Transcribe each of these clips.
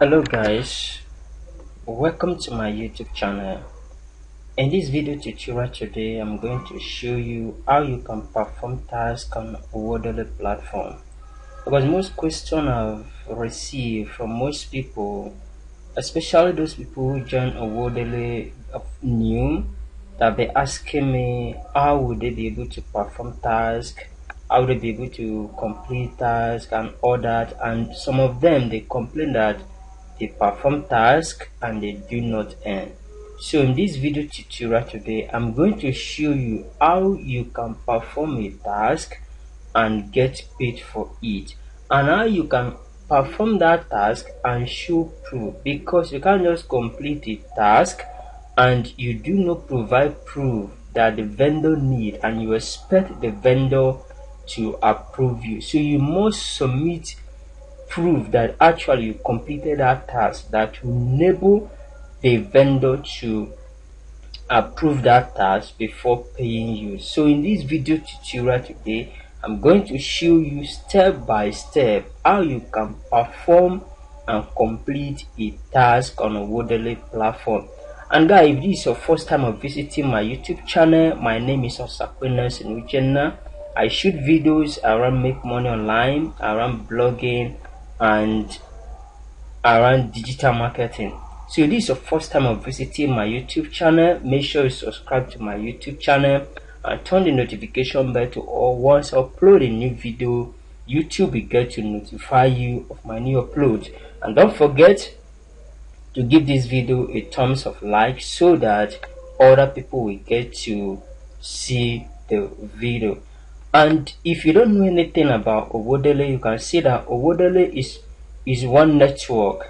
Hello guys, welcome to my YouTube channel. In this video tutorial today, I'm going to show you how you can perform tasks on Odoo platform, because most questions I've received from most people, especially those people who join Odoo new, that they asking me how would they be able to perform tasks, how would they be able to complete tasks and all that. And some of them, they complain that they perform tasks and they do not end. So in this video tutorial today, I'm going to show you how you can perform a task and get paid for it, and how you can perform that task and show proof, because you can't just complete a task and you do not provide proof that the vendor need, and you expect the vendor to approve you. So you must submit proof that actually you completed that task, that will enable the vendor to approve that task before paying you. So in this video tutorial today, I'm going to show you step by step how you can perform and complete a task on a Odoo platform. And guys, if this is your first time of visiting my YouTube channel, my name is Osakwe Nelson Uchenna. I shoot videos around make money online, around blogging, and around digital marketing. So if this is your first time of visiting my YouTube channel, make sure you subscribe to my YouTube channel and turn the notification bell to all. Once I upload a new video, YouTube will get to notify you of my new upload. And don't forget to give this video a thumbs of like so that other people will get to see the video. And if you don't know anything about Odoo, you can see that Odoo is one network.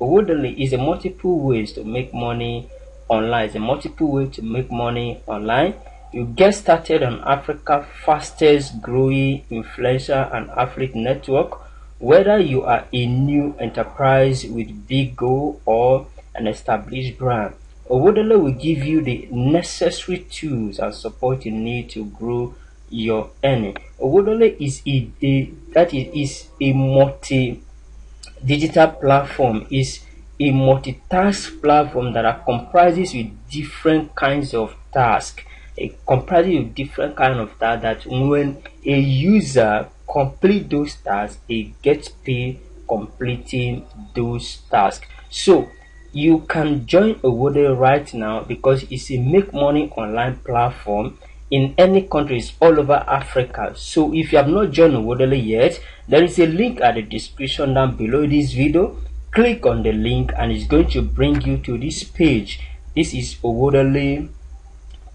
Odoo is a multiple ways to make money online. It's a multiple way to make money online. You get started on Africa's fastest growing influencer and affiliate network. Whether you are a new enterprise with big goal or an established brand, Odoo will give you the necessary tools and support you need to grow your earning. Odoo is a multi digital platform, is a multi-task platform that are comprises with different kinds of tasks. It comprises with different kind of tasks that when a user complete those tasks, they get paid completing those tasks. So you can join Odoo right now because it's a make money online platform in any countries all over Africa. So if you have not joined Odoo yet, there is a link at the description down below this video. Click on the link and it's going to bring you to this page. This is Odoo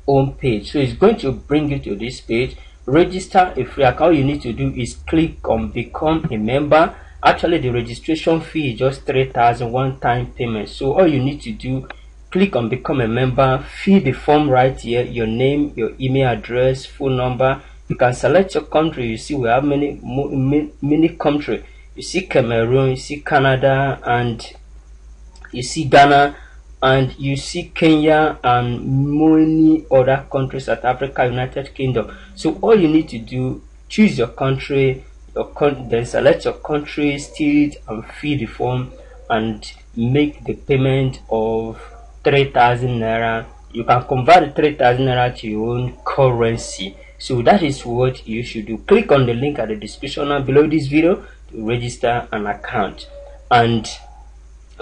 home page. So it's going to bring you to this page. Register a free account. You need to do is click on become a member. Actually, the registration fee is just 3,000 one-time payment. So all you need to do, click on become a member, fill the form right here, your name, your email address, phone number. You can select your country. You see we have many countries. You see Cameroon, you see Canada, and you see Ghana, and you see Kenya, and many other countries, South Africa, United Kingdom. So all you need to do, choose your country, then select your country, state, and fill the form and make the payment of 3,000 naira. You can convert 3,000 naira to your own currency. So that is what you should do. Click on the link at the description below this video to register an account and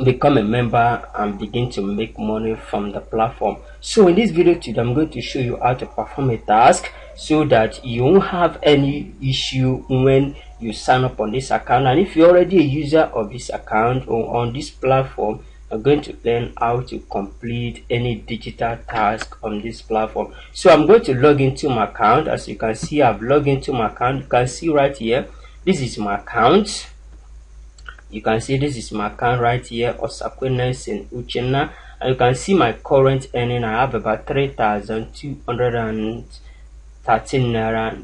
become a member and begin to make money from the platform. So in this video today, I'm going to show you how to perform a task so that you won't have any issue when you sign up on this account. And if you're already a user of this account or on this platform, are going to learn how to complete any digital task on this platform. So I'm going to log into my account. As you can see, I've logged into my account. You can see right here, this is my account. You can see this is my account right here, Osakwe Nelson Uchenna. And you can see my current earning. I have about 3,213 naira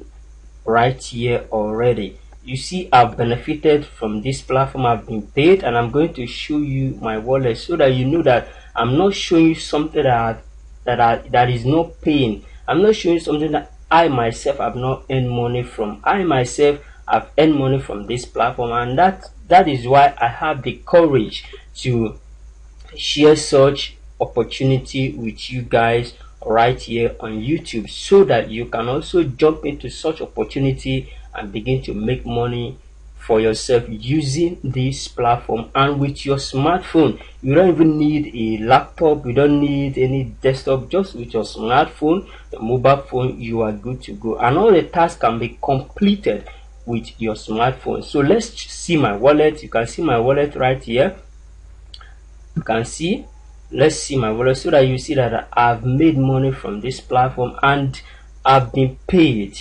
right here already. You see, I've benefited from this platform. I've been paid, and I'm going to show you my wallet so that you know that I'm not showing you something that is not paying. I'm not showing you something that I myself have not earned money from. I myself have earned money from this platform, and that is why I have the courage to share such opportunity with you guys right here on YouTube, so that you can also jump into such opportunity and begin to make money for yourself using this platform and with your smartphone. You don't even need a laptop, you don't need any desktop, just with your smartphone, the mobile phone, you are good to go, and all the tasks can be completed with your smartphone. So let's see my wallet. You can see my wallet right here. You can see, let's see my wallet, so that you see that I've made money from this platform and I've been paid.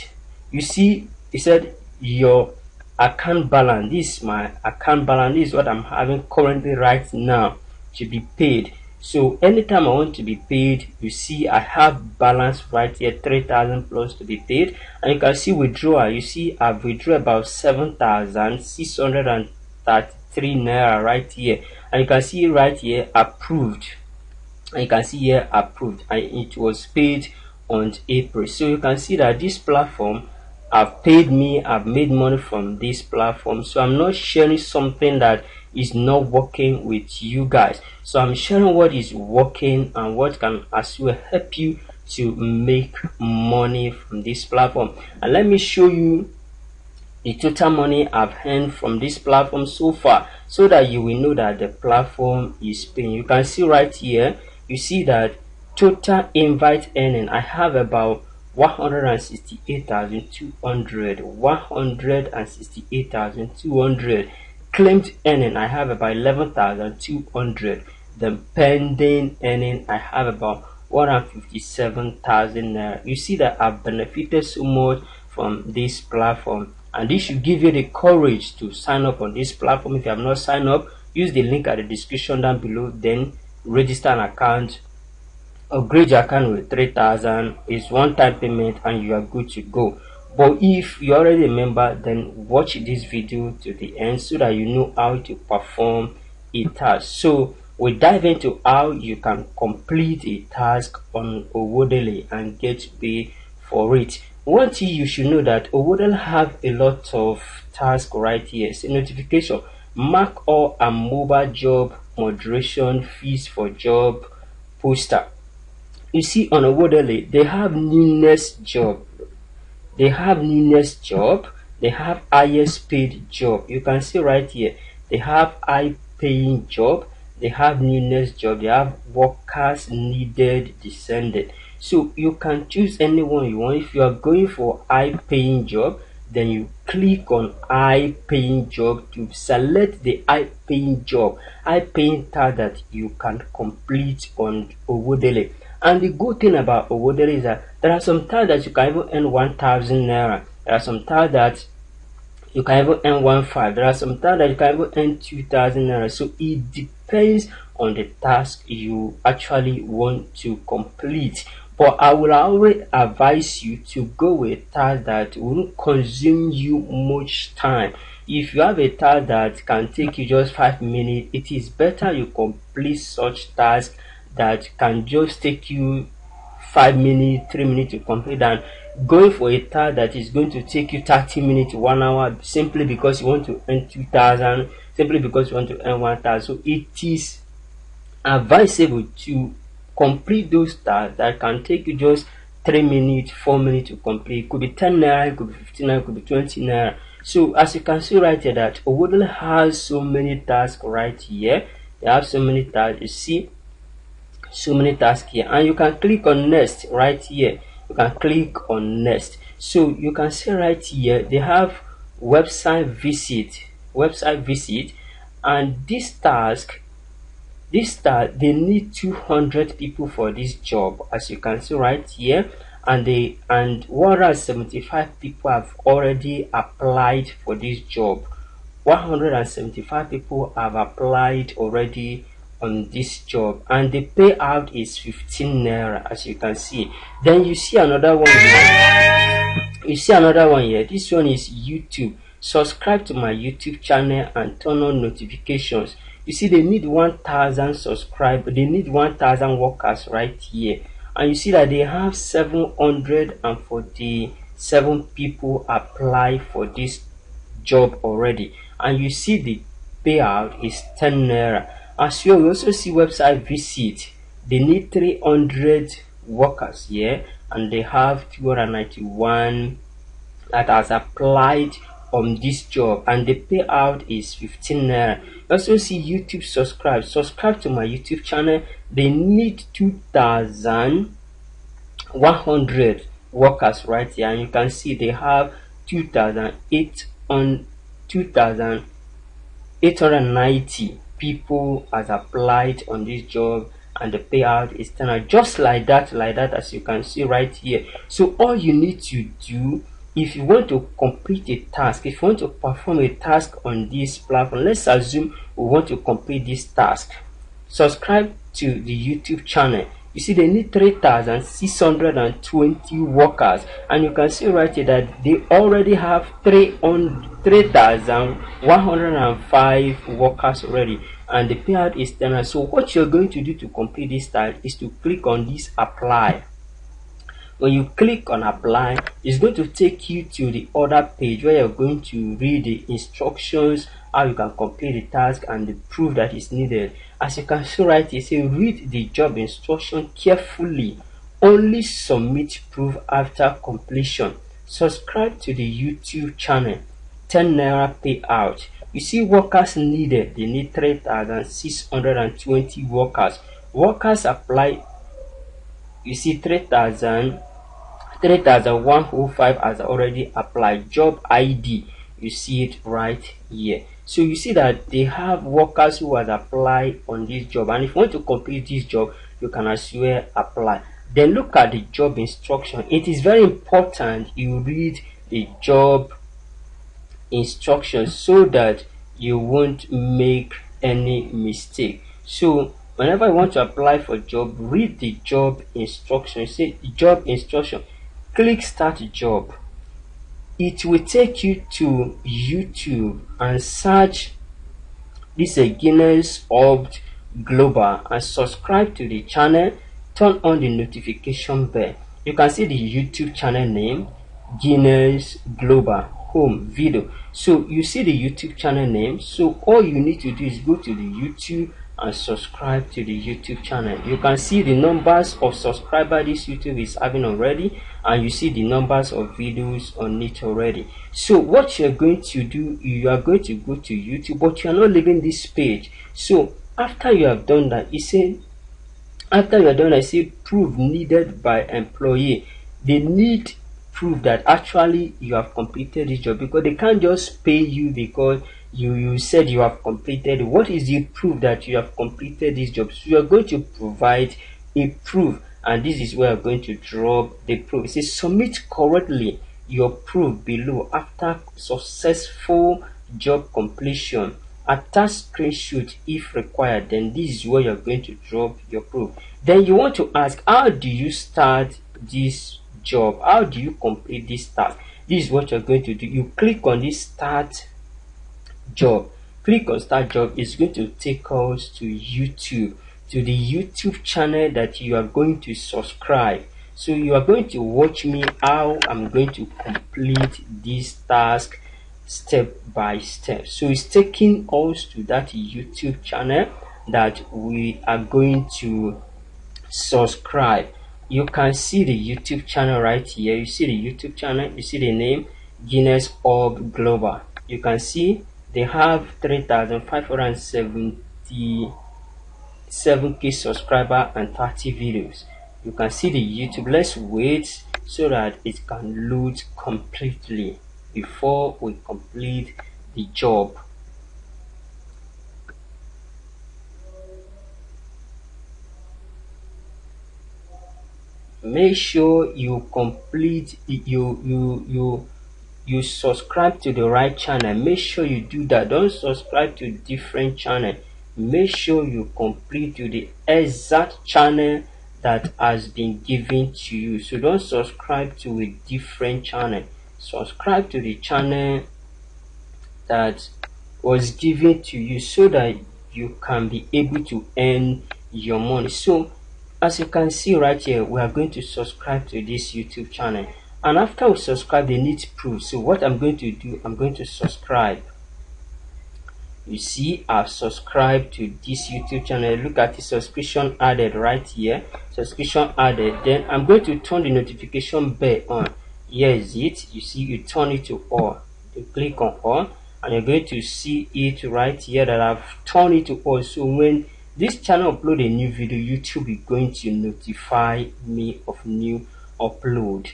You see, it said your account balance. This is my account balance. This is what I'm having currently right now to be paid. So anytime I want to be paid, you see I have balance right here, 3,000 plus to be paid. And you can see withdrawal. You see I've withdrawn about 7,633 naira right here. And you can see right here approved, and you can see here approved, and it was paid on April. So you can see that this platform have paid me. I've made money from this platform. So I'm not sharing something that is not working with you guys. So I'm sharing what is working and what can as well help you to make money from this platform. And let me show you the total money I've earned from this platform so far, so that you will know that the platform is paying. You can see right here, you see that total invite earning, I have about 168,200, 168,200. Claimed earning, I have about 11,200. The pending earning, I have about 157,000 naira. You see that I've benefited so much from this platform, and this should give you the courage to sign up on this platform. If you have not signed up, use the link at the description down below, then register an account, upgrade your account with 3,000. It's one-time payment and you are good to go. But if you already remember, then watch this video to the end so that you know how to perform a task. So we'll dive into how you can complete a task on Owodelay and get paid for it. One thing you should know that Owodelay have a lot of tasks right here. So notification, mark all and mobile job, moderation, fees for job, poster. You see on Owodelay, they have newness job. They have newness job. They have highest paid job. You can see right here, they have high paying job. They have newness job. They have workers needed descended. So you can choose anyone you want. If you are going for high paying job, then you click on high paying job to select the high paying job, high paying task that you can complete on Owodelay. And the good thing about Owodelay is that there are some tasks that you can even earn 1,000 naira. There are some tasks that you can even earn 1,500. There are some tasks that you can even earn 2,000 naira. So it depends on the task you actually want to complete. But I will always advise you to go with a task that won't consume you much time. If you have a task that can take you just 5 minutes, it is better you complete such tasks that can just take you 5 minutes, 3 minutes to complete, than going for a task that is going to take you 30 minutes, 1 hour, simply because you want to earn 2,000, simply because you want to earn 1,000. So it is advisable to complete those tasks that can take you just 3 minutes, 4 minutes to complete. It could be 10 naira, it could be 15 naira, it could be 20 naira. So as you can see right here, that Owodelay has so many tasks right here. They have so many tasks. You see so many tasks here, and you can click on next right here. You can click on next. So you can see right here, they have website visit, website visit, and this task they need 200 people for this job, as you can see right here, and 175 people have already applied for this job. 175 people have applied already on this job, and the payout is 15 naira, as you can see. Then you see another one here. You see another one here. This one is YouTube. Subscribe to my YouTube channel and turn on notifications. You see they need 1,000 subscribers. They need 1,000 workers right here, and you see that they have 747 people apply for this job already, and you see the payout is 10 naira. As you also see website visit, they need 300 workers here, and they have 291 that has applied on this job, and the payout is 15 naira. Also see YouTube subscribe to my YouTube channel. They need 2,100 workers right here, and you can see they have 2,890 people has applied on this job, and the payout is 10, just like that, as you can see right here. So all you need to do, if you want to complete a task, if you want to perform a task on this platform, let's assume we want to complete this task, subscribe to the YouTube channel. You see they need 3,620 workers, and you can see right here that they already have 3,105 workers already, and the payout is 10. So what you're going to do to complete this task is to click on this apply. When you click on apply, it's going to take you to the other page where you're going to read the instructions, how you can complete the task and the proof that is needed. As you can see right here, say read the job instruction carefully, only submit proof after completion, subscribe to the YouTube channel, 10 naira payout. You see workers needed, they need 3,620 workers. Workers apply, you see 3,105 has already applied. Job ID, you see it right here. So you see that they have workers who has applied on this job, and if you want to complete this job, you can as well apply. Then look at the job instruction. It is very important you read the job instructions so that you won't make any mistake. So whenever you want to apply for a job, read the job instruction. Say job instruction, click start job. It will take you to YouTube and search this Guinness Orb Global and subscribe to the channel. Turn on the notification bell. You can see the YouTube channel name, Guinness Global Home Video. So you see the YouTube channel name. So all you need to do is go to the YouTube and subscribe to the YouTube channel. You can see the numbers of subscribers this YouTube is having already, and you see the numbers of videos on it already. So what you're going to do, you are going to go to YouTube, but you are not leaving this page. So after you have done that, you say proof needed by employee. They need proof that actually you have completed this job, because they can't just pay you because you said you have completed. What is the proof that you have completed this job? So you are going to provide a proof, and this is where you are going to drop the proof. It says submit correctly your proof below after successful job completion. Attach screenshot if required. Then this is where you are going to drop your proof. Then you want to ask, how do you start this job? How do you complete this task? This is what you are going to do. You click on this start job, click on start job. It's going to take us to YouTube, to the YouTube channel that you are going to subscribe. So you are going to watch me how I'm going to complete this task step by step. So it's taking us to that YouTube channel that we are going to subscribe. You can see the YouTube channel right here. You see the YouTube channel, you see the name Guinness Orb Global. You can see they have 3,577k subscriber and 30 videos. You can see the YouTube. Let's wait so that it can load completely before we complete the job. Make sure you complete you subscribe to the right channel. Make sure you do that. Don't subscribe to different channel. Make sure you complete to the exact channel that has been given to you. So don't subscribe to a different channel. Subscribe to the channel that was given to you so that you can be able to earn your money. So as you can see right here, we are going to subscribe to this YouTube channel. And after we subscribe, they need proof. So what I'm going to do, I'm going to subscribe. you see I've subscribed to this YouTube channel. Look at the subscription added right here, subscription added. Then I'm going to turn the notification bell on. Here is it. You see, you turn it to all. You click on all and you're going to see it right here that I've turned it to all. So when this channel upload a new video, YouTube is going to notify me of new upload.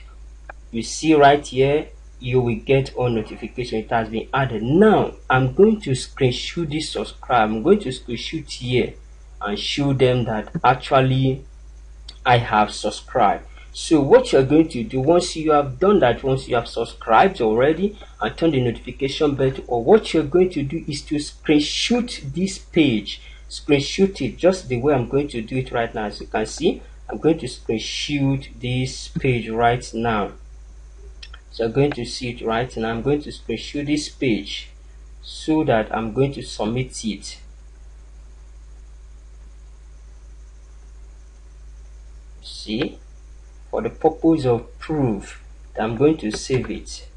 You see right here, you will get all notification. It has been added. Now I'm going to screenshot this subscribe. I'm going to screenshot here and show them that actually I have subscribed. So what you're going to do, once you have done that, once you have subscribed already and turned the notification bell to, or what you're going to do is to screenshot this page, screenshot it just the way I'm going to do it right now. As you can see, I'm going to screenshot this page right now. So I'm going to see it right now. I'm going to screenshot this page so that I'm going to submit it. See, for the purpose of proof, I'm going to save it.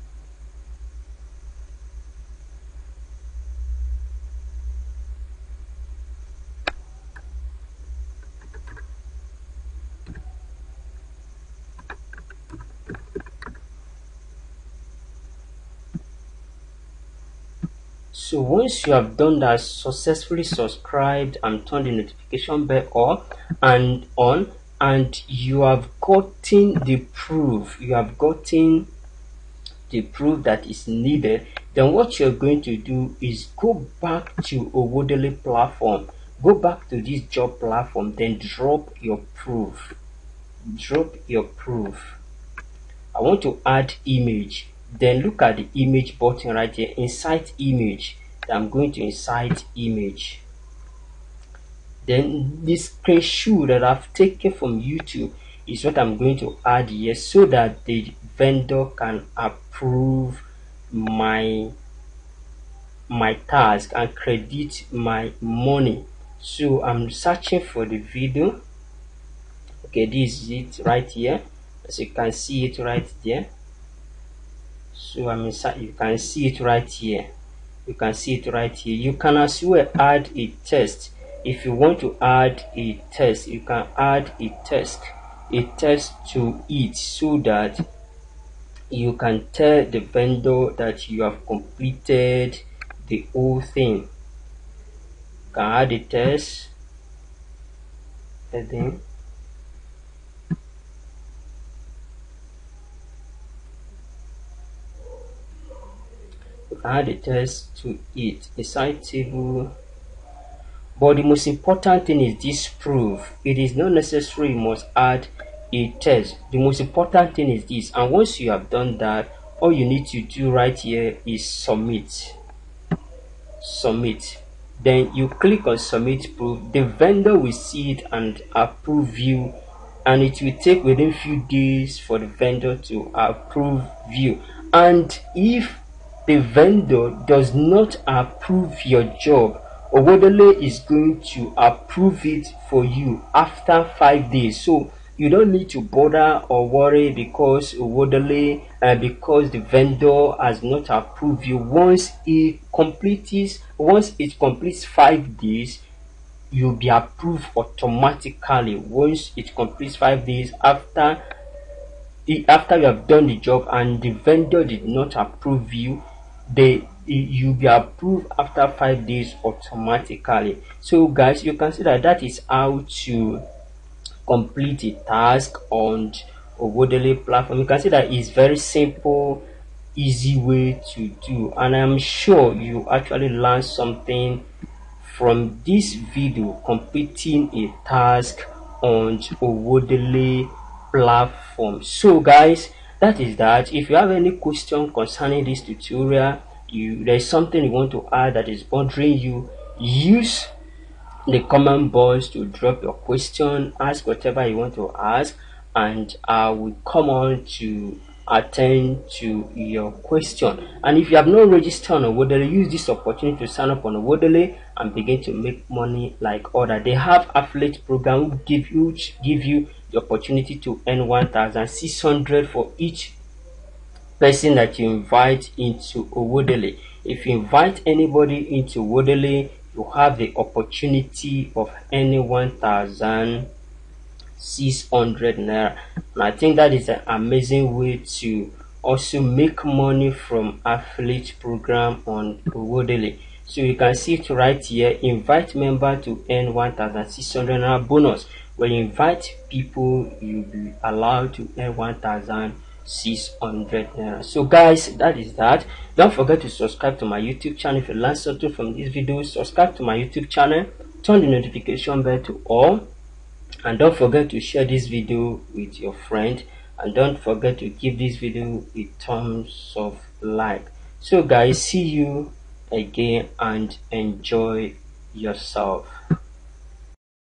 So once you have done that, successfully subscribed and turned the notification bell on, and you have gotten the proof, you have gotten the proof that is needed, then what you're going to do is go back to Owodelé platform, go back to this job platform, then drop your proof, drop your proof. I want to add image. Then look at the image button right here, insert image. I'm going to insert image. Then this screenshot that I've taken from YouTube is what I'm going to add here so that the vendor can approve my task and credit my money. So I'm searching for the video. Okay, this is it right here, as you can see it right there. So I'm inside, you can see it right here, you can see it right here. You can as well add a test. If you want to add a test, you can add a test to it so that you can tell the vendor that you have completed the whole thing. You can add a test and then add a test to it, a side table. But the most important thing is this proof. It is not necessary you must add a test. The most important thing is this, and once you have done that, all you need to do right here is submit, submit. Then you click on submit proof. The vendor will see it and approve you, and it will take within few days for the vendor to approve you. And if the vendor does not approve your job, Owodelé is going to approve it for you after 5 days. So you don't need to bother or worry because Owodelé, because the vendor has not approved you. Once it completes 5 days, you'll be approved automatically. Once it completes 5 days after you have done the job and the vendor did not approve you, you'll be approved after 5 days automatically. So guys, you can see that is how to complete a task on Owodelé platform. You can see that it's very simple, easy way to do, and I'm sure you actually learn something from this video, completing a task on Owodelé platform. So guys, that is that. If you have any question concerning this tutorial, there's something you want to add that is bothering you, use the comment box to drop your question, ask whatever you want to ask, and I will come on to attend to your question. And if you have not registered on Owodelé, use this opportunity to sign up on Owodelé and begin to make money like others. They have affiliate program who give you the opportunity to earn 1,600 for each person that you invite into Owodelé. If you invite anybody into Wodele, you have the opportunity of earning 1,600 naira. And I think that is an amazing way to also make money from affiliate program on Wodele. So you can see it right here, invite member to earn 1,600 naira bonus. When you invite people, you'll be allowed to earn 1,600 naira. So guys, that is that. Don't forget to subscribe to my YouTube channel. If you learn something from this video, subscribe to my YouTube channel, turn the notification bell to all, and don't forget to share this video with your friend, and don't forget to give this video a thumbs of like. So guys, see you again and enjoy yourself.